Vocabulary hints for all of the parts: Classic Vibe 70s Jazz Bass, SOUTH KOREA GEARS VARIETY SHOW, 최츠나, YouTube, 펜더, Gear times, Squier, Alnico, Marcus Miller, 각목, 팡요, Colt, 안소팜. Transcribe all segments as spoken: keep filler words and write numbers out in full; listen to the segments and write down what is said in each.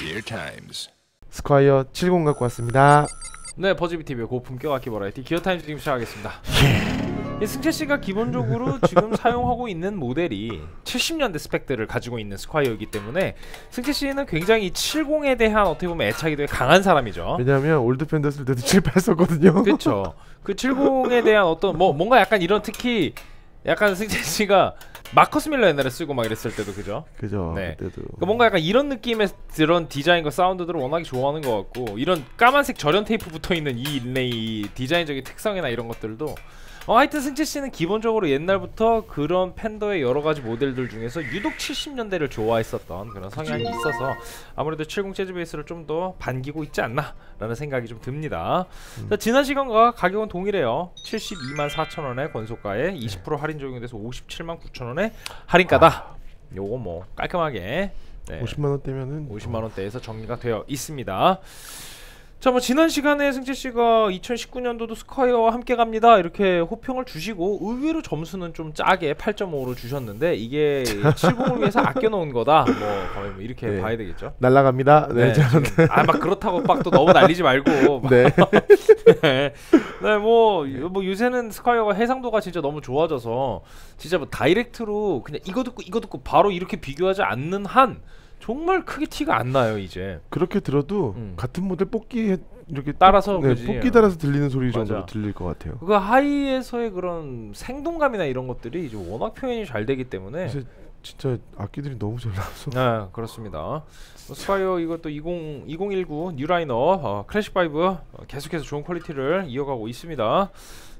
Gear times. 스콰이어 칠십 갖고 왔습니다. 네, 버즈비티비의 고품격 악기 버라이티 기어 타임즈 지금 시작하겠습니다. 예. 승철씨가 기본적으로 지금 사용하고 있는 모델이 칠십 년대 스펙들을 가지고 있는 스콰이어이기 때문에 승철씨는 굉장히 칠십에 대한 어떻게 보면 애착이 되게 강한 사람이죠. 왜냐면 올드팬더 쓸 때도 칠십팔 썼거든요. 그쵸. 그 칠십에 대한 어떤 뭐 뭔가 약간 이런, 특히 약간 승철씨가 마커스 밀러 옛날에 쓰고 막 이랬을 때도 그죠? 그죠. 네. 그때도. 뭔가 약간 이런 느낌의 그런 디자인과 사운드들을 워낙에 좋아하는 것 같고, 이런 까만색 절연 테이프 붙어있는 이 인레이 디자인적인 특성이나 이런 것들도 어, 하여튼 승철씨는 기본적으로 옛날부터 그런 팬더의 여러가지 모델들 중에서 유독 칠십 년대를 좋아했었던 그런 성향이 있어서 아무래도 칠십 재즈 베이스를 좀 더 반기고 있지 않나 라는 생각이 좀 듭니다. 음. 자, 지난 시간과 가격은 동일해요. 칠십이만 사천 원에 권소가에 이십 퍼센트 할인 적용돼서 오십칠만 구천 원에 할인가다. 아. 요거 뭐 깔끔하게 네. 오십만 원대면은 오십만 원대에서 정리가 되어 있습니다. 자, 뭐 지난 시간에 승철씨가 이천십구 년도도 스콰이어와 함께 갑니다 이렇게 호평을 주시고 의외로 점수는 좀 짜게 팔 점 오로 주셨는데 이게 칠십을 위해서 아껴놓은 거다 뭐 거의 뭐 이렇게 네. 봐야 되겠죠. 날라갑니다. 네, 네. 아, 막 그렇다고 막 또 너무 날리지 말고 막 네. 네. 네, 뭐, 뭐 요새는 스콰이어가 해상도가 진짜 너무 좋아져서 진짜 뭐 다이렉트로 그냥 이거 듣고 이거 듣고 바로 이렇게 비교하지 않는 한 정말 크게 티가 안 나요 이제. 그렇게 들어도 음. 같은 모델 뽑기 이렇게 따라서 네, 뽑기 따라서 들리는 소리 정도로 맞아. 들릴 것 같아요. 그 하이에서의 그런 생동감이나 이런 것들이 이제 워낙 표현이 잘 되기 때문에 진짜 악기들이 너무 잘 나와서. 네, 그렇습니다. 스콰이어 이것도 이천십구 뉴라이너 어, 클래식 바이브 어, 계속해서 좋은 퀄리티를 이어가고 있습니다.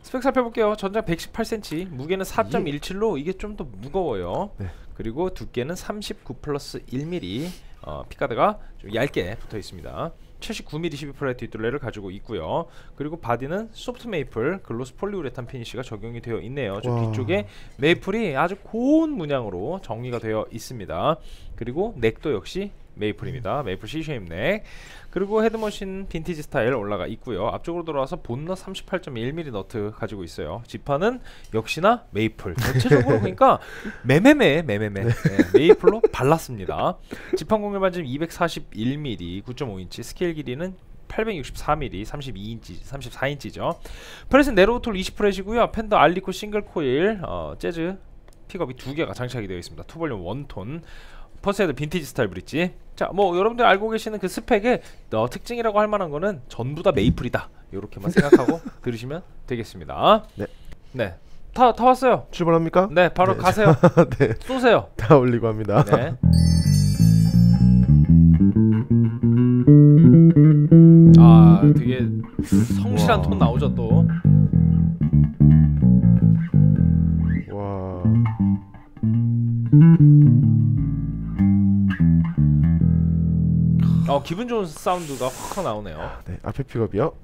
스펙 살펴볼게요. 전장 백십팔 센티미터, 무게는 사 점 일칠로 이게 좀 더 무거워요. 네. 그리고 두께는 삼십구 플러스 일 밀리미터, 어, 핏가드가 좀 얇게 붙어 있습니다. 칠십구 밀리미터 십이 프라의 뒷둘레를 가지고 있고요. 그리고 바디는 소프트 메이플 글로스 폴리우레탄 피니쉬가 적용이 되어 있네요. 저 뒤쪽에 메이플이 아주 고운 문양으로 정리가 되어 있습니다. 그리고 넥도 역시 메이플입니다. 메이플 C쉐입 넥. 그리고 헤드머신 빈티지 스타일 올라가 있고요. 앞쪽으로 돌아와서 본넛 삼십팔 점 일 밀리미터 너트 가지고 있어요. 지판은 역시나 메이플. 전체적으로 그러니까 매매매 매매매 네, 메이플로 발랐습니다. 지판 공유 반점 이백사십일 밀리미터, 구 점 오 인치, 스케일 길이는 팔백육십사 밀리미터, 삼십이 인치, 삼십사 인치죠. 프렛은 네로우툴 이십 프렛이고요. 펜더 알리코 싱글 코일 어, 재즈 픽업이 두 개가 장착이 되어 있습니다. 투볼륨 원톤. 퍼스헤드 빈티지 스타일 브릿지. 자, 뭐 여러분들 알고 계시는 그 스펙의 어, 특징이라고 할 만한 거는 전부 다 메이플이다 요렇게만 생각하고 들으시면 되겠습니다. 네. 네. 다, 다 왔어요. 출발합니까? 네, 바로 네. 가세요. 네. 쏘세요. 다 올리고 합니다. 네. 아, 되게 성실한 와. 톤 나오죠 또. 와. 어, 기분 좋은 사운드가 확 나오네요. 네, 앞에 픽업이요.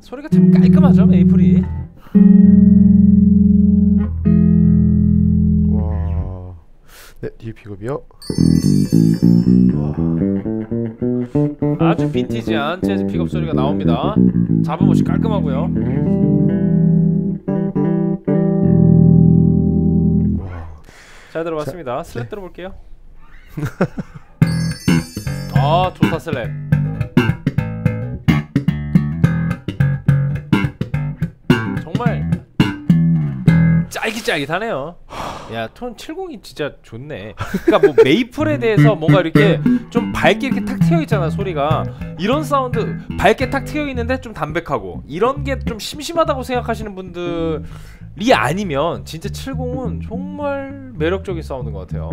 소리가 참 깔끔하죠, 메이플이. 와. 네, 뒤에 픽업이요. 와. 아주 빈티지한 재즈 픽업 소리가 나옵니다. 잡음없이 깔끔하고요. 잘 들어봤습니다. 슬랩 네. 들어볼게요. 아, 좋다 슬랩. 정말 짤깃짤깃하네요. 야, 톤 칠십이 진짜 좋네. 그러니까 뭐 메이플에 대해서 뭔가 이렇게 좀 밝게 이렇게 탁 트여 있잖아 소리가. 이런 사운드 밝게 탁 트여 있는데 좀 담백하고 이런 게 좀 심심하다고 생각하시는 분들이 아니면 진짜 칠십은 정말 매력적인 사운드인 것 같아요.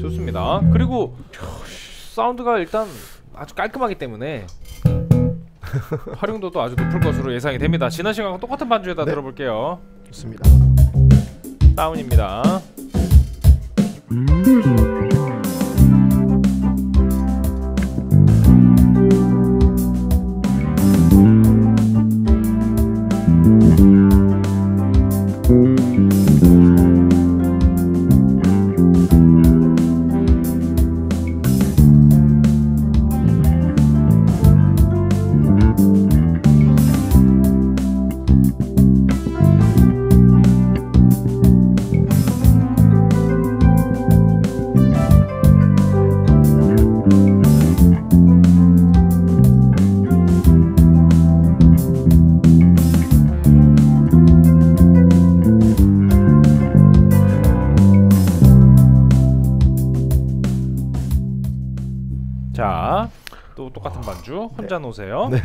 좋습니다. 그리고 사운드가 일단 아주 깔끔하기 때문에 활용도도 아주 높을 것으로 예상이 됩니다. 지난 시간과 똑같은 반주에다 네. 들어볼게요. 좋습니다. 다운입니다. 똑같은 반주 혼자 네. 놓으세요. 네.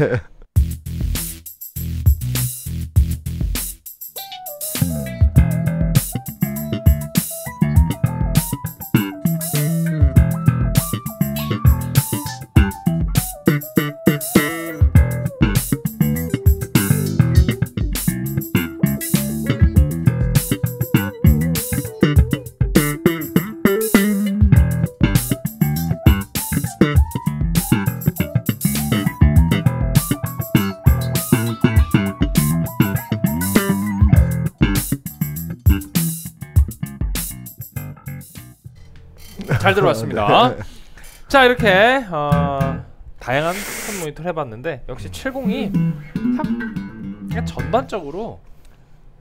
잘 들어봤습니다. 네. 자, 이렇게 어, 다양한 컷 모니터를 해봤는데 역시 칠십이 딱 그냥 전반적으로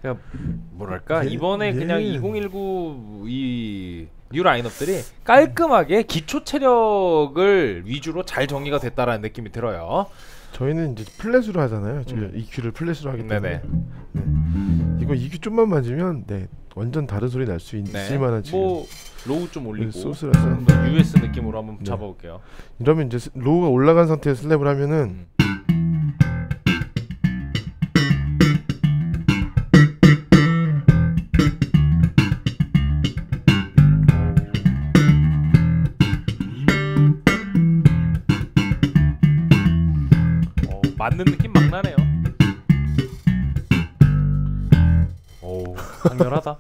그냥 뭐랄까 이번에 그냥 이공일구 이 뉴 라인업들이 깔끔하게 기초 체력을 위주로 잘 정리가 됐다라는 느낌이 들어요. 저희는 이제 플랫으로 하잖아요. 저희 음. 이큐를 플랫으로 하기 때문에 네. 이거 이큐 좀만 맞으면 네 완전 다른 소리 날 수 있을 네. 만한 지금 뭐 로우 좀 올리고 소스라서 좀 더 유에스 느낌으로 한번 네. 잡아볼게요. 이러면 이제 로우가 올라간 상태에서 슬랩을 하면은 음. 어, 맞는 느낌 막 나네요. 오, 강렬하다.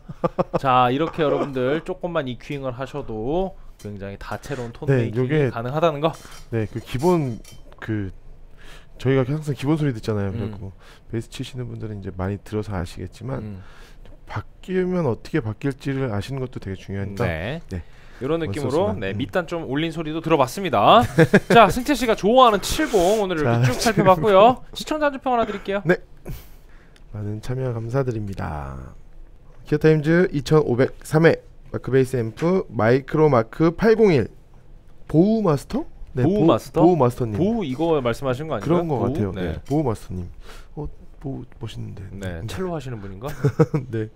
자, 이렇게 여러분들 조금만 이큐잉을 하셔도 굉장히 다채로운 톤 메이킹이 네, 가능하다는 거. 네, 그 기본 그 저희가 항상 기본 소리 듣잖아요. 그래갖고 음. 베이스 치시는 분들은 이제 많이 들어서 아시겠지만 음. 바뀌면 어떻게 바뀔지를 아시는 것도 되게 중요하니까. 네. 네. 이런 느낌으로 네, 밑단 좀 올린 소리도 들어봤습니다. 자, 승태 씨가 좋아하는 칠십 오늘 이렇게 쭉 살펴봤고요. 시청자 한 줄 평 하나 드릴게요. 네. 많은 참여 감사드립니다. 기어 타임즈 이천오백삼 회 마크 베이스 앰프 마이크로 마크 팔공일 보우 마스터? 네, 보우, 보우 마스터? 보우 마스터님. 보우 이거 말씀하신 거 아니에요? 그런 거 보우? 같아요. 네. 네. 보우 마스터님. 어, 보우 멋있는데. 네, 첼로 하시는 분인가? 네.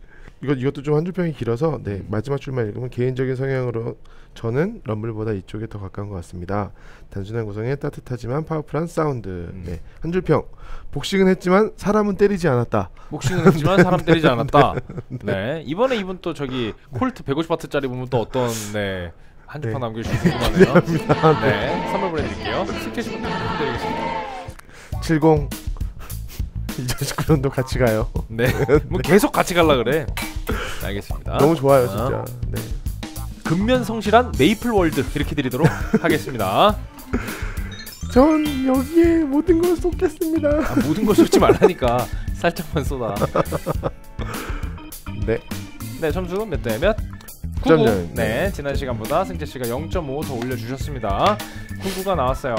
이거 이것도 좀 한 줄 평이 길어서 네 마지막 줄만 읽으면 개인적인 성향으로 저는 럼블보다 이쪽에 더 가까운 것 같습니다. 단순한 구성에 따뜻하지만 파워풀한 사운드. 음. 네, 한 줄 평. 복싱은 했지만 사람은 때리지 않았다. 복싱은 했지만 사람 때리지 않았다. 네. 네. 이번에 이분 또 저기 콜트 백오십 와트짜리 보면 또 어떤 네 한 줄 평 네. 남겨주시고 궁금하네요. 네. 네. 선물 보내드릴게요. 스케치북 드리겠습니다. 칠십 이천십구 년도 같이 가요. 네. 뭐 네. 계속 같이 갈라 그래. 알겠습니다. 너무 좋아요, 진짜. 네. 근면 성실한 메이플 월드 이렇게 드리도록 하겠습니다. 전 여기에 모든 걸 쏟겠습니다. 아, 모든 걸 쏟지 말라니까. 살짝만 쏟아. 네. 네, 점수는 몇 대 몇? 구 점 영. 네, 지난 시간보다 승재 씨가 영 점 오 더 올려 주셨습니다. 구구가 나왔어요.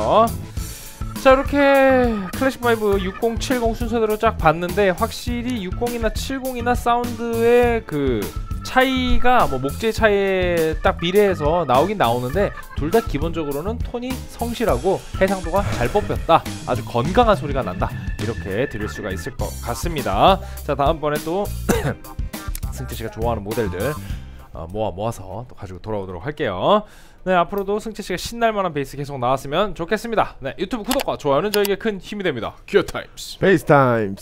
자, 이렇게 클래식 바이브 육십, 칠십 순서대로 쫙 봤는데 확실히 육십이나 칠십이나 사운드의 그 차이가 뭐 목재 차이에 딱 비례해서 나오긴 나오는데 둘 다 기본적으로는 톤이 성실하고 해상도가 잘 뽑혔다, 아주 건강한 소리가 난다 이렇게 들을 수가 있을 것 같습니다. 자, 다음번에 또 승태씨가 좋아하는 모델들 어, 모아 모아서 또 가지고 돌아오도록 할게요. 네, 앞으로도 승채씨가 신날만한 베이스 계속 나왔으면 좋겠습니다. 네, 유튜브 구독과 좋아요는 저에게 큰 힘이 됩니다. 기어 타임스 베이스 타임스.